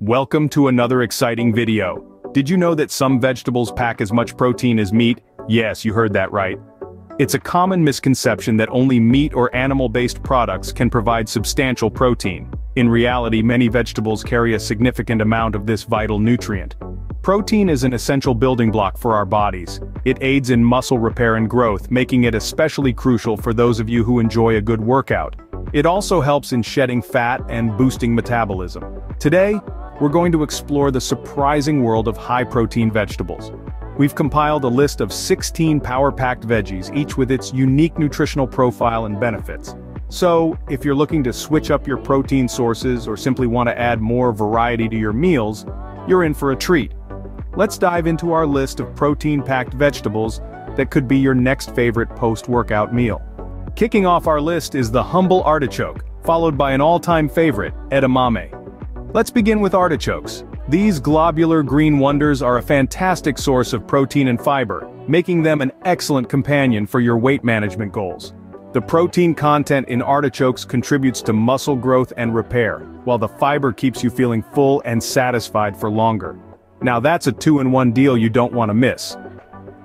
Welcome to another exciting video. Did you know that some vegetables pack as much protein as meat? Yes, you heard that right. It's a common misconception that only meat or animal-based products can provide substantial protein. In reality, many vegetables carry a significant amount of this vital nutrient. Protein is an essential building block for our bodies. It aids in muscle repair and growth, making it especially crucial for those of you who enjoy a good workout. It also helps in shedding fat and boosting metabolism. Today, we're going to explore the surprising world of high-protein vegetables. We've compiled a list of 16 power-packed veggies, each with its unique nutritional profile and benefits. So, if you're looking to switch up your protein sources or simply want to add more variety to your meals, you're in for a treat. Let's dive into our list of protein-packed vegetables that could be your next favorite post-workout meal. Kicking off our list is the humble artichoke, followed by an all-time favorite, edamame. Let's begin with artichokes. These globular green wonders are a fantastic source of protein and fiber, making them an excellent companion for your weight management goals. The protein content in artichokes contributes to muscle growth and repair, while the fiber keeps you feeling full and satisfied for longer. Now that's a two-in-one deal you don't want to miss.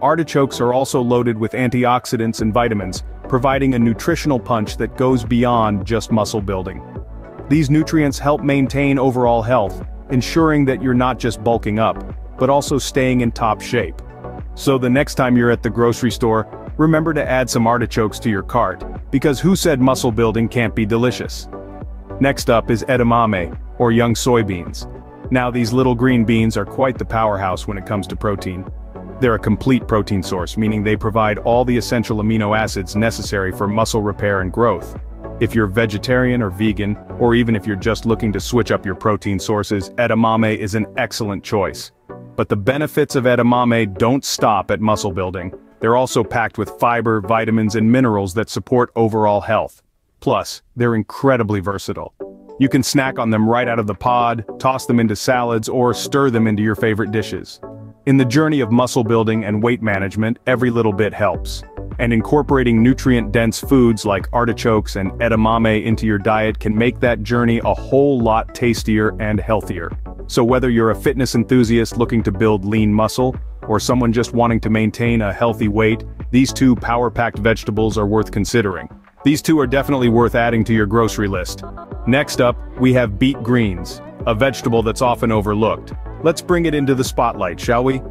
Artichokes are also loaded with antioxidants and vitamins, providing a nutritional punch that goes beyond just muscle building. These nutrients help maintain overall health, ensuring that you're not just bulking up, but also staying in top shape. So the next time you're at the grocery store, remember to add some artichokes to your cart, because who said muscle building can't be delicious? Next up is edamame, or young soybeans. Now these little green beans are quite the powerhouse when it comes to protein. They're a complete protein source, meaning they provide all the essential amino acids necessary for muscle repair and growth. If you're vegetarian or vegan, or even if you're just looking to switch up your protein sources, edamame is an excellent choice. But the benefits of edamame don't stop at muscle building. They're also packed with fiber, vitamins, and minerals that support overall health. Plus, they're incredibly versatile. You can snack on them right out of the pod, toss them into salads, or stir them into your favorite dishes. In the journey of muscle building and weight management, every little bit helps. And incorporating nutrient-dense foods like artichokes and edamame into your diet can make that journey a whole lot tastier and healthier. So whether you're a fitness enthusiast looking to build lean muscle, or someone just wanting to maintain a healthy weight, these two power-packed vegetables are worth considering. These two are definitely worth adding to your grocery list. Next up, we have beet greens, a vegetable that's often overlooked. Let's bring it into the spotlight, shall we?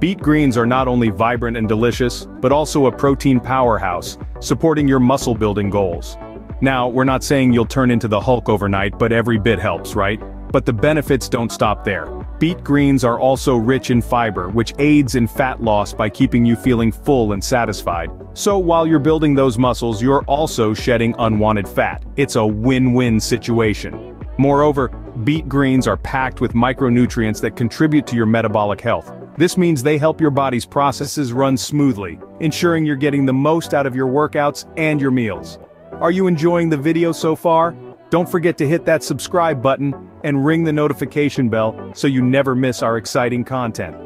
Beet greens are not only vibrant and delicious, but also a protein powerhouse, supporting your muscle-building goals. Now, we're not saying you'll turn into the Hulk overnight, but every bit helps, right? But the benefits don't stop there. Beet greens are also rich in fiber, which aids in fat loss by keeping you feeling full and satisfied. So while you're building those muscles, you're also shedding unwanted fat. It's a win-win situation. Moreover, beet greens are packed with micronutrients that contribute to your metabolic health. This means they help your body's processes run smoothly, ensuring you're getting the most out of your workouts and your meals. Are you enjoying the video so far? Don't forget to hit that subscribe button and ring the notification bell so you never miss our exciting content.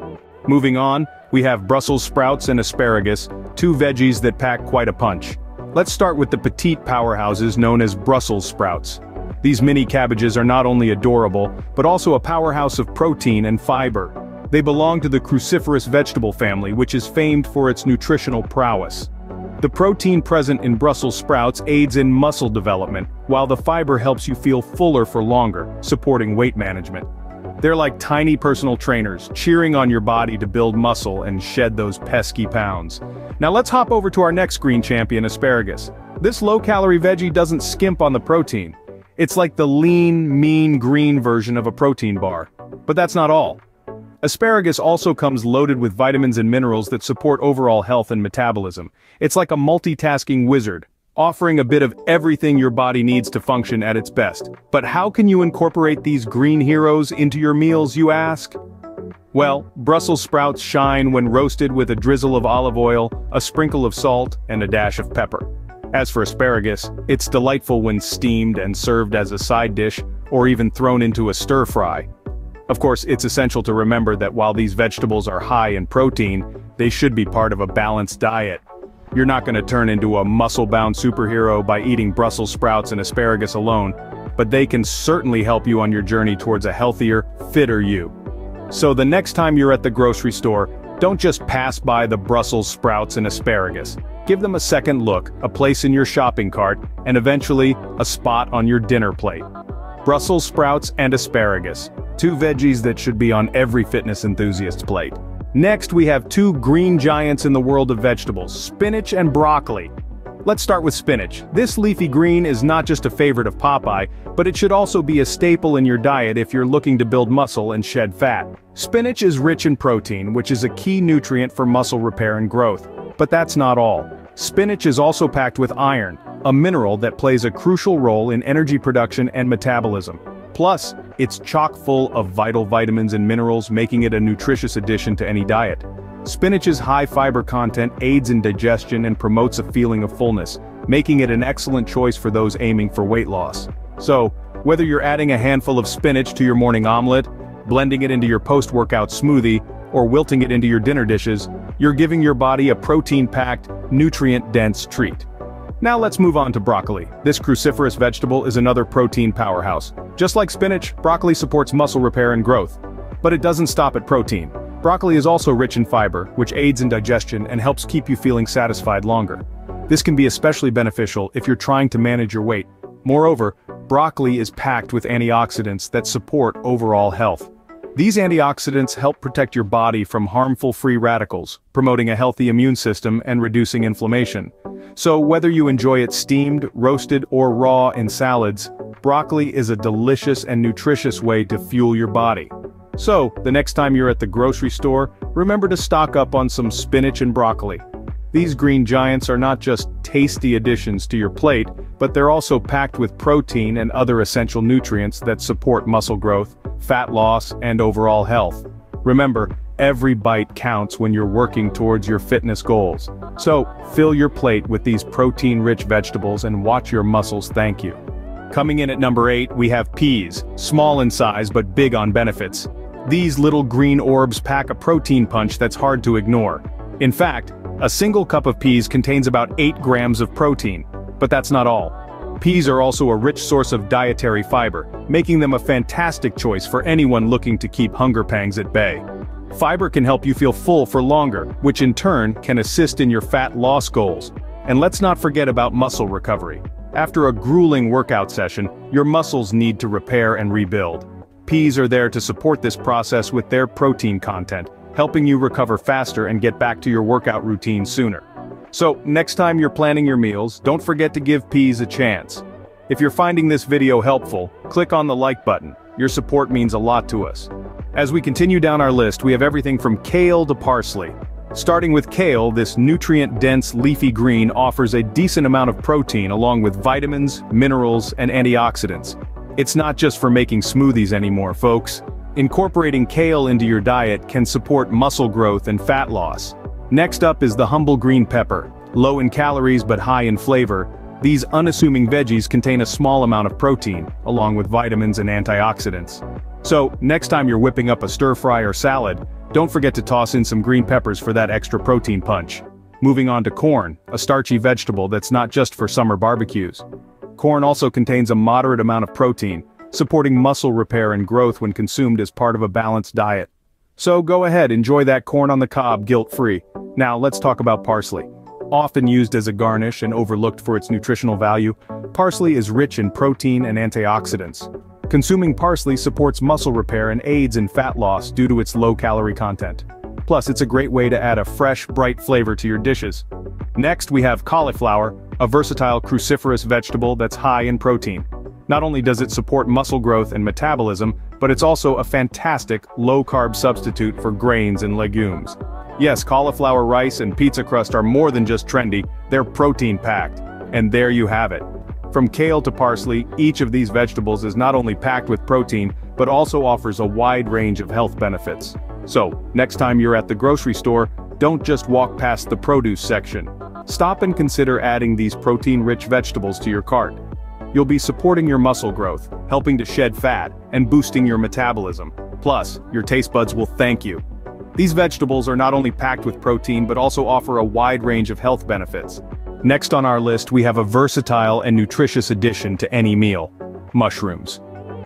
Moving on, we have Brussels sprouts and asparagus, two veggies that pack quite a punch. Let's start with the petite powerhouses known as Brussels sprouts. These mini cabbages are not only adorable, but also a powerhouse of protein and fiber. They belong to the cruciferous vegetable family, which is famed for its nutritional prowess. The protein present in Brussels sprouts aids in muscle development, while the fiber helps you feel fuller for longer, supporting weight management. They're like tiny personal trainers, cheering on your body to build muscle and shed those pesky pounds. Now let's hop over to our next green champion, asparagus. This low-calorie veggie doesn't skimp on the protein. It's like the lean, mean green version of a protein bar. But that's not all. Asparagus also comes loaded with vitamins and minerals that support overall health and metabolism. It's like a multitasking wizard, offering a bit of everything your body needs to function at its best. But how can you incorporate these green heroes into your meals, you ask? Well, Brussels sprouts shine when roasted with a drizzle of olive oil, a sprinkle of salt, and a dash of pepper. As for asparagus, it's delightful when steamed and served as a side dish, or even thrown into a stir-fry. Of course, it's essential to remember that while these vegetables are high in protein, they should be part of a balanced diet. You're not going to turn into a muscle-bound superhero by eating Brussels sprouts and asparagus alone. but they can certainly help you on your journey towards a healthier, fitter you. So the next time you're at the grocery store, don't just pass by the Brussels sprouts and asparagus. Give them a second look, a place in your shopping cart, and eventually, a spot on your dinner plate. Brussels sprouts and asparagus, two veggies that should be on every fitness enthusiast's plate. Next, we have two green giants in the world of vegetables, spinach and broccoli. Let's start with spinach. This leafy green is not just a favorite of Popeye, but it should also be a staple in your diet if you're looking to build muscle and shed fat. Spinach is rich in protein, which is a key nutrient for muscle repair and growth. But that's not all. Spinach is also packed with iron, a mineral that plays a crucial role in energy production and metabolism. Plus, it's chock full of vital vitamins and minerals, making it a nutritious addition to any diet. Spinach's high fiber content aids in digestion and promotes a feeling of fullness, making it an excellent choice for those aiming for weight loss. So, whether you're adding a handful of spinach to your morning omelet, blending it into your post-workout smoothie, or wilting it into your dinner dishes, you're giving your body a protein-packed, nutrient-dense treat. Now let's move on to broccoli. This cruciferous vegetable is another protein powerhouse. Just like spinach, broccoli supports muscle repair and growth. But it doesn't stop at protein. Broccoli is also rich in fiber, which aids in digestion and helps keep you feeling satisfied longer. This can be especially beneficial if you're trying to manage your weight. Moreover, broccoli is packed with antioxidants that support overall health. These antioxidants help protect your body from harmful free radicals, promoting a healthy immune system and reducing inflammation. So whether you enjoy it steamed, roasted, or raw in salads, broccoli is a delicious and nutritious way to fuel your body. So, the next time you're at the grocery store, remember to stock up on some spinach and broccoli. These green giants are not just tasty additions to your plate, but they're also packed with protein and other essential nutrients that support muscle growth, fat loss, and overall health. Remember, every bite counts when you're working towards your fitness goals. So, fill your plate with these protein-rich vegetables and watch your muscles thank you. Coming in at number 8, we have peas, small in size but big on benefits. These little green orbs pack a protein punch that's hard to ignore. In fact, a single cup of peas contains about 8 grams of protein. But that's not all. Peas are also a rich source of dietary fiber, making them a fantastic choice for anyone looking to keep hunger pangs at bay. Fiber can help you feel full for longer, which in turn can assist in your fat loss goals. And let's not forget about muscle recovery. After a grueling workout session, your muscles need to repair and rebuild. Peas are there to support this process with their protein content, helping you recover faster and get back to your workout routine sooner. So, next time you're planning your meals, don't forget to give peas a chance. If you're finding this video helpful, click on the like button. Your support means a lot to us. As we continue down our list, we have everything from kale to parsley. Starting with kale, this nutrient-dense leafy green offers a decent amount of protein along with vitamins, minerals, and antioxidants. It's not just for making smoothies anymore, folks. Incorporating kale into your diet can support muscle growth and fat loss. Next up is the humble green pepper. Low in calories but high in flavor, these unassuming veggies contain a small amount of protein, along with vitamins and antioxidants. So, next time you're whipping up a stir-fry or salad, don't forget to toss in some green peppers for that extra protein punch. Moving on to corn, a starchy vegetable that's not just for summer barbecues. Corn also contains a moderate amount of protein, supporting muscle repair and growth when consumed as part of a balanced diet. So go ahead, enjoy that corn on the cob guilt-free. Now let's talk about parsley. Often used as a garnish and overlooked for its nutritional value, parsley is rich in protein and antioxidants. Consuming parsley supports muscle repair and aids in fat loss due to its low-calorie content. Plus, it's a great way to add a fresh, bright flavor to your dishes. Next, we have cauliflower, a versatile cruciferous vegetable that's high in protein. Not only does it support muscle growth and metabolism, but it's also a fantastic, low-carb substitute for grains and legumes. Yes, cauliflower rice and pizza crust are more than just trendy, they're protein-packed. And there you have it. From kale to parsley, each of these vegetables is not only packed with protein, but also offers a wide range of health benefits. So, next time you're at the grocery store, don't just walk past the produce section. Stop and consider adding these protein-rich vegetables to your cart. You'll be supporting your muscle growth, helping to shed fat, and boosting your metabolism. Plus, your taste buds will thank you. These vegetables are not only packed with protein but also offer a wide range of health benefits. Next on our list, we have a versatile and nutritious addition to any meal. mushrooms.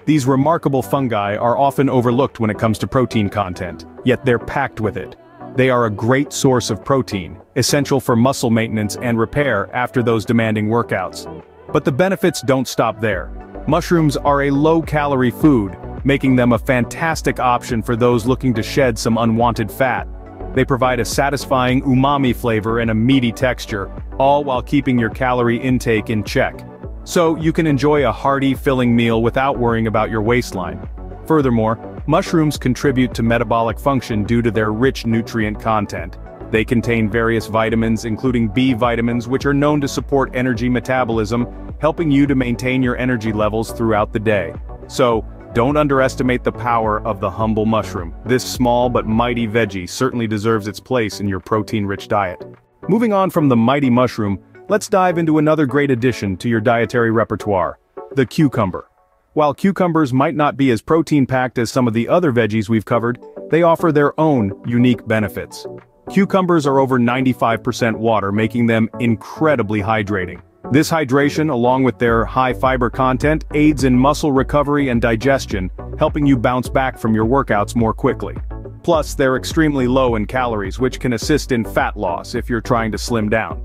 These remarkable fungi are often overlooked when it comes to protein content, yet they're packed with it. They are a great source of protein, essential for muscle maintenance and repair after those demanding workouts. But the benefits don't stop there. Mushrooms are a low-calorie food, making them a fantastic option for those looking to shed some unwanted fat. They provide a satisfying umami flavor and a meaty texture, all while keeping your calorie intake in check. So you can enjoy a hearty, filling meal without worrying about your waistline. Furthermore, mushrooms contribute to metabolic function due to their rich nutrient content. They contain various vitamins, including B vitamins, which are known to support energy metabolism, helping you to maintain your energy levels throughout the day. So, don't underestimate the power of the humble mushroom. This small but mighty veggie certainly deserves its place in your protein-rich diet. Moving on from the mighty mushroom, let's dive into another great addition to your dietary repertoire, the cucumber. While cucumbers might not be as protein-packed as some of the other veggies we've covered, they offer their own unique benefits. Cucumbers are over 95% water, making them incredibly hydrating. This hydration, along with their high fiber content, aids in muscle recovery and digestion, helping you bounce back from your workouts more quickly. Plus, they're extremely low in calories, which can assist in fat loss if you're trying to slim down.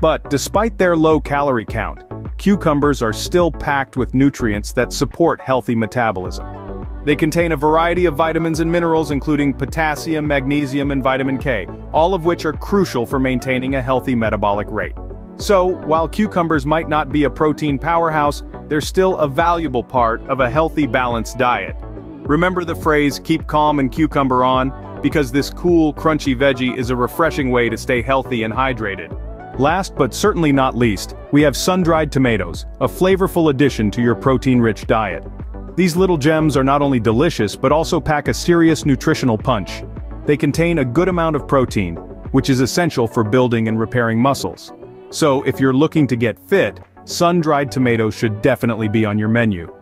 But despite their low calorie count, cucumbers are still packed with nutrients that support healthy metabolism. They contain a variety of vitamins and minerals, including potassium, magnesium, and vitamin K, all of which are crucial for maintaining a healthy metabolic rate. So, while cucumbers might not be a protein powerhouse, they're still a valuable part of a healthy, balanced diet. Remember the phrase, keep calm and cucumber on, because this cool, crunchy veggie is a refreshing way to stay healthy and hydrated. Last but certainly not least, we have sun-dried tomatoes, a flavorful addition to your protein-rich diet. These little gems are not only delicious but also pack a serious nutritional punch. They contain a good amount of protein, which is essential for building and repairing muscles. So if you're looking to get fit, sun-dried tomatoes should definitely be on your menu.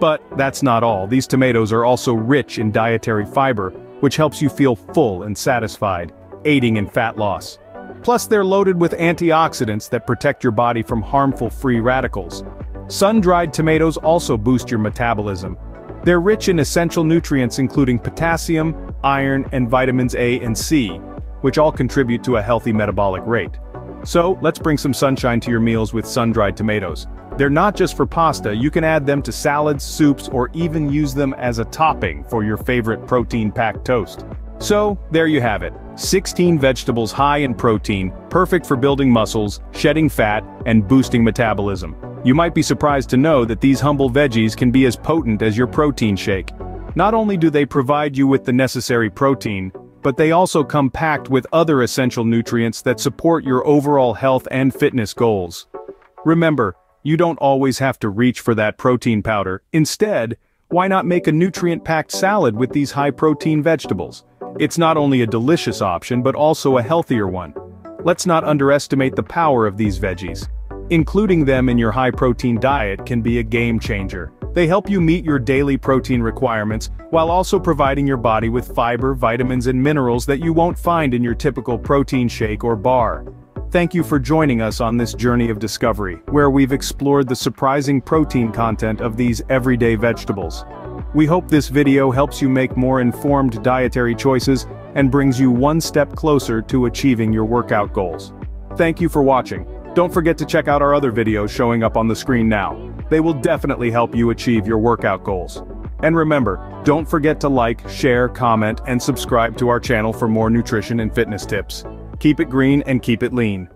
But that's not all. These tomatoes are also rich in dietary fiber, which helps you feel full and satisfied, aiding in fat loss. Plus, they're loaded with antioxidants that protect your body from harmful free radicals. Sun-dried tomatoes also boost your metabolism. They're rich in essential nutrients including potassium, iron, and vitamins A and C, which all contribute to a healthy metabolic rate. So, let's bring some sunshine to your meals with sun-dried tomatoes. They're not just for pasta, you can add them to salads, soups, or even use them as a topping for your favorite protein-packed toast. So, there you have it. 16 vegetables high in protein, perfect for building muscles, shedding fat, and boosting metabolism. You might be surprised to know that these humble veggies can be as potent as your protein shake. Not only do they provide you with the necessary protein, but they also come packed with other essential nutrients that support your overall health and fitness goals. Remember, you don't always have to reach for that protein powder. Instead, why not make a nutrient-packed salad with these high-protein vegetables? It's not only a delicious option but also a healthier one. Let's not underestimate the power of these veggies. Including them in your high-protein diet can be a game-changer. They help you meet your daily protein requirements while also providing your body with fiber, vitamins, and minerals that you won't find in your typical protein shake or bar. Thank you for joining us on this journey of discovery, where we've explored the surprising protein content of these everyday vegetables. We hope this video helps you make more informed dietary choices and brings you one step closer to achieving your workout goals. Thank you for watching. Don't forget to check out our other videos showing up on the screen now. They will definitely help you achieve your workout goals. And remember, don't forget to like, share, comment, and subscribe to our channel for more nutrition and fitness tips. Keep it green and keep it lean.